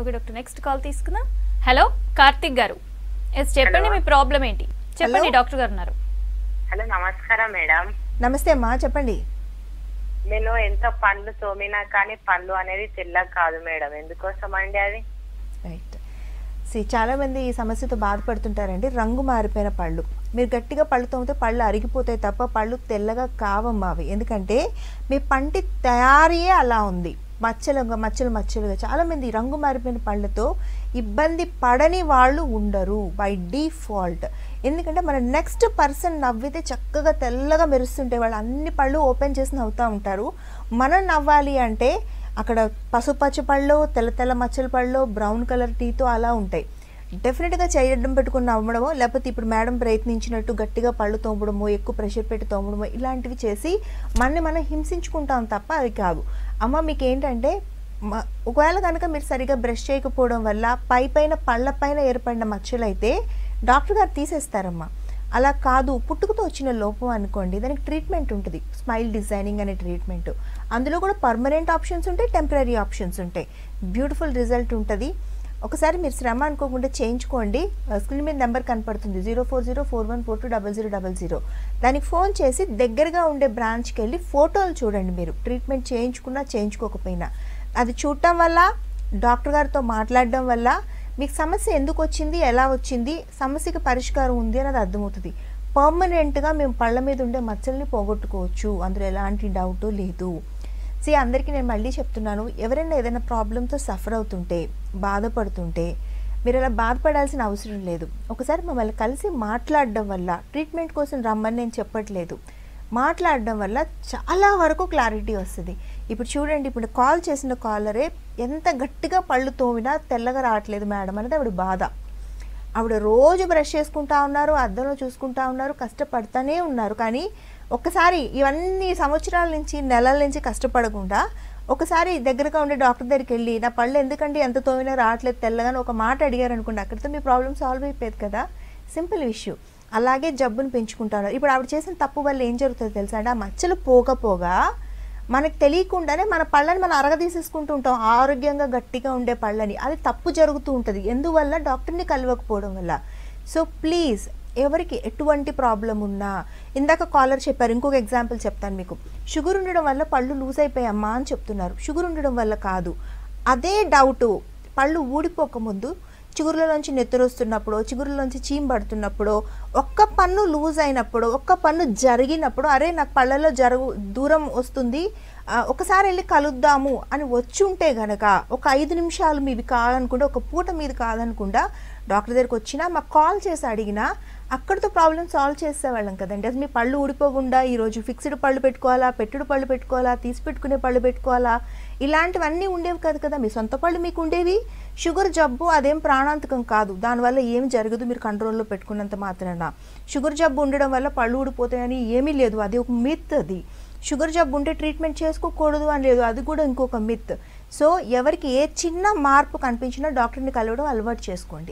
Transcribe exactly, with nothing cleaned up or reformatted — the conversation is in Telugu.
ఓకే డాక్టర్ నెక్స్ట్ కాల్ తీసుకున్నా. హలో కార్తిక్ గారు yes చెప్పండి మీ ప్రాబ్లం ఏంటి చెప్పండి డాక్టర్ గారు ఉన్నారు. హలో నమస్కారం మేడం. నమస్తే అమ్మా చెప్పండి. నేను ఎంత పండ్లు తోమినా కానీ పండ్లు అనేది తెల్ల కాదు మేడం ఎందుకోసం అండి అది? రైట్ సి చాలా మంది ఈ సమస్యతో బాధపడుతుంటారండి రంగు మారిపోయిన పళ్ళు. మీరు గట్టిగా పళ్ళు తోమితే పళ్ళు అరిగిపోతాయి తప్ప పళ్ళు తెల్లగా కావమ్మావి ఎందుకంటే మీ పంటి తయారీయే అలా ఉంది మచ్చలుగా మచ్చలు మచ్చలుగా. చాలామంది రంగు మారిపోయిన పళ్ళతో ఇబ్బంది పడని వాళ్ళు ఉండరు బై డిఫాల్ట్ ఎందుకంటే మన నెక్స్ట్ పర్సన్ నవ్వితే చక్కగా తెల్లగా మెరుస్తుంటే వాళ్ళు అన్ని పళ్ళు ఓపెన్ చేసి నవ్వుతూ ఉంటారు. మనం నవ్వాలి అంటే అక్కడ పసుపచ్చ పళ్ళు తెల్ల తెల్ల మచ్చల పళ్ళు బ్రౌన్ కలర్ టీతో అలా ఉంటాయి. డెఫినెట్గా చేయడం పెట్టుకుని నవ్వడమో లేకపోతే ఇప్పుడు మేడం ప్రయత్నించినట్టు గట్టిగా పళ్ళు తోమడమో ఎక్కువ ప్రెషర్ పెట్టి తోమడమో ఇలాంటివి చేసి మనని మనం హింసించుకుంటాం తప్ప అవి కాదు. అమ్మ మీకు ఏంటంటే ఒకవేళ కనుక మీరు సరిగా బ్రష్ చేయకపోవడం వల్ల పై పైన పళ్ళ పైన ఏర్పడిన మచ్చలైతే డాక్టర్ గారు తీసేస్తారమ్మా. అలా కాదు పుట్టుకతో వచ్చిన లోపం అనుకోండి దానికి ట్రీట్మెంట్ ఉంటుంది స్మైల్ డిజైనింగ్ అనే ట్రీట్మెంట్. అందులో కూడా పర్మనెంట్ ఆప్షన్స్ ఉంటాయి టెంపరీ ఆప్షన్స్ ఉంటాయి బ్యూటిఫుల్ రిజల్ట్ ఉంటుంది. ఒకసారి మీరు శ్రమ అనుకోకుండా చేయించుకోండి. స్క్రీన్ మీద నెంబర్ కనపడుతుంది zero four zero four one four two double zero double zero దానికి ఫోన్ చేసి దగ్గరగా ఉండే బ్రాంచ్కి వెళ్ళి ఫోటోలు చూడండి. మీరు ట్రీట్మెంట్ చేయించుకున్నా చేయించుకోకపోయినా అది చూడటం వల్ల డాక్టర్ గారితో మాట్లాడడం వల్ల మీకు సమస్య ఎందుకు వచ్చింది ఎలా వచ్చింది సమస్యకి పరిష్కారం ఉంది అని అది అర్థమవుతుంది. పర్మనెంట్గా మేము పళ్ళ మీద ఉండే మచ్చల్ని పోగొట్టుకోవచ్చు అందులో ఎలాంటి డౌటు లేదు. సీ అందరికీ నేను మళ్ళీ చెప్తున్నాను ఎవరైనా ఏదైనా ప్రాబ్లంతో సఫర్ అవుతుంటే బాధపడుతుంటే మీరు అలా బాధపడాల్సిన అవసరం లేదు. ఒకసారి మమ్మల్ని కలిసి మాట్లాడడం వల్ల ట్రీట్మెంట్ కోసం రమ్మని నేను చెప్పట్లేదు మాట్లాడడం వల్ల చాలా వరకు క్లారిటీ వస్తుంది. ఇప్పుడు చూడండి ఇప్పుడు కాల్ చేసిన కాలరే ఎంత గట్టిగా పళ్ళు తోమినా తెల్లగా రావట్లేదు మేడం అనేది ఆవిడ బాధ. ఆవిడ రోజు బ్రష్ చేసుకుంటా ఉన్నారు అద్దంలో చూసుకుంటా ఉన్నారు కష్టపడుతూనే ఉన్నారు కానీ ఒక్కసారి ఇవన్నీ సంవత్సరాల నుంచి నెలల నుంచి కష్టపడకుండా ఒకసారి దగ్గరగా ఉండే డాక్టర్ దగ్గరికి వెళ్ళి నా పళ్ళు ఎందుకండి ఎంత తోమినా రావట్లేదు తెల్లగానే ఒక మాట అడిగారు అనుకోండి అక్కడితో మీ ప్రాబ్లం సాల్వ్ అయిపోయేది కదా సింపుల్ ఇష్యూ. అలాగే జబ్బును పెంచుకుంటారు. ఇప్పుడు ఆవిడ చేసిన తప్పు వల్ల ఏం జరుగుతుందో తెలుసా అంటే ఆ మచ్చలు పోకపోగా మనకు తెలియకుండానే మన పళ్ళని మనం అరగదీసేసుకుంటూ ఉంటాం ఆరోగ్యంగా గట్టిగా ఉండే పళ్ళని. అది తప్పు జరుగుతూ ఉంటుంది ఎందువల్ల డాక్టర్ని కలవకపోవడం వల్ల. సో ప్లీజ్ ఎవరికి ఎటువంటి ప్రాబ్లం ఉన్నా ఇందాక కాలర్ చెప్పారు ఇంకొక ఎగ్జాంపుల్ చెప్తాను మీకు షుగర్ ఉండడం వల్ల పళ్ళు లూజ్ అయిపోయామ్మా అని చెప్తున్నారు. షుగర్ ఉండడం వల్ల కాదు అదే డౌటు పళ్ళు ఊడిపోకముందు చిగురులోంచి నెత్తరొస్తున్నప్పుడు చిగురులోంచి చీమ పడుతున్నప్పుడు ఒక్క పన్ను లూజ్ అయినప్పుడు ఒక్క పన్ను జరిగినప్పుడు అరే నాకు పళ్ళలో జరుగు దూరం వస్తుంది ఒకసారి వెళ్ళి కలుద్దాము అని వచ్చుంటే గనక ఒక ఐదు నిమిషాలు మీవి కాదనుకుంటా ఒక పూట మీది కాదనుకుండా డాక్టర్ దగ్గరికి వచ్చినా మాకు కాల్ చేసి అడిగినా అక్కడితో ప్రాబ్లం సాల్వ్ చేసేవాళ్ళం కదండి. అది మీ పళ్ళు ఊడిపోకుండా ఈరోజు ఫిక్స్డ్ పళ్ళు పెట్టుకోవాలా పెట్టుడు పళ్ళు పెట్టుకోవాలా తీసి పెట్టుకునే పళ్ళు పెట్టుకోవాలా ఇలాంటివన్నీ ఉండేవి కాదు కదా మీ సొంత పళ్ళు మీకు ఉండేవి. షుగర్ జబ్బు అదేం ప్రాణాంతకం కాదు దానివల్ల ఏమి జరగదు మీరు కంట్రోల్లో పెట్టుకున్నంత మాత్రాన. షుగర్ జబ్బు ఉండడం వల్ల పళ్ళు ఊడిపోతాయని ఏమీ లేదు అది ఒక మిత్. అది షుగర్ జబ్బు ఉంటే ట్రీట్మెంట్ చేసుకోకూడదు అని లేదు అది కూడా ఇంకొక మిత్. సో ఎవరికి ఏ చిన్న మార్పు కనిపించినా డాక్టర్ని కలవడం అలవాటు చేసుకోండి.